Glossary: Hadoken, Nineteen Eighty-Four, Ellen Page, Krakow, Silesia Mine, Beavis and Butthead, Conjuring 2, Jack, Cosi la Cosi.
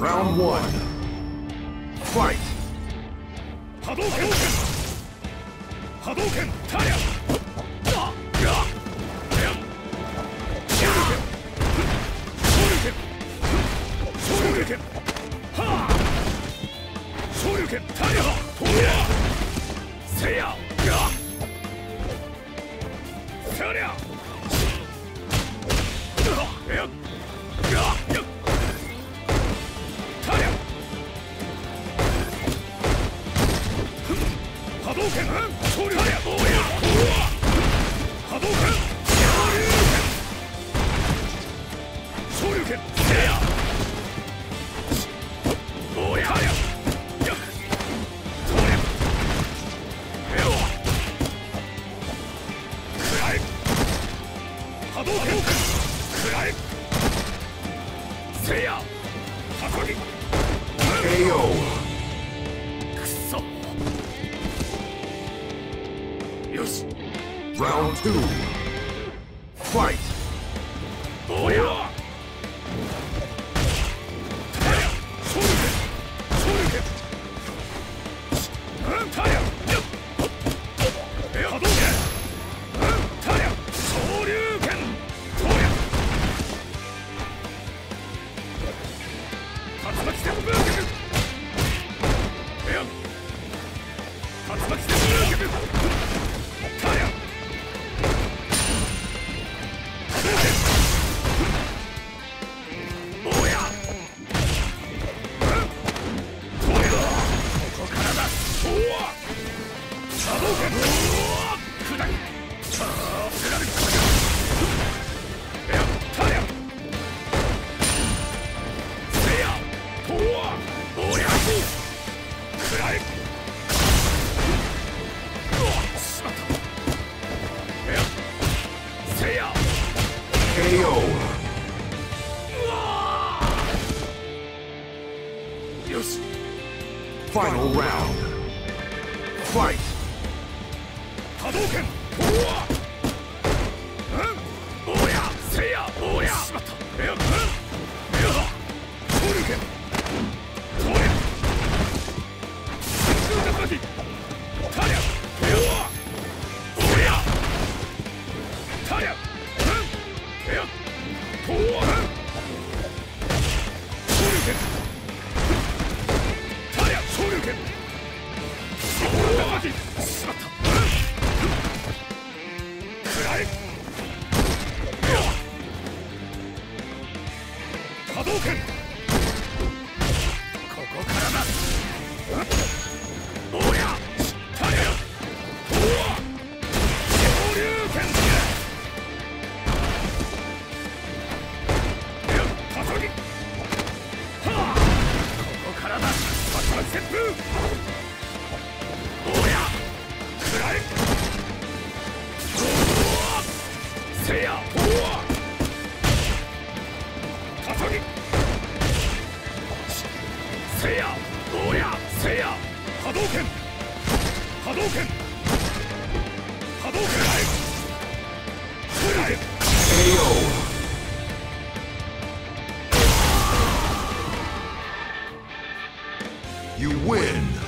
Round one. Fight. Hadoken. Hadoken. Taryo. You win!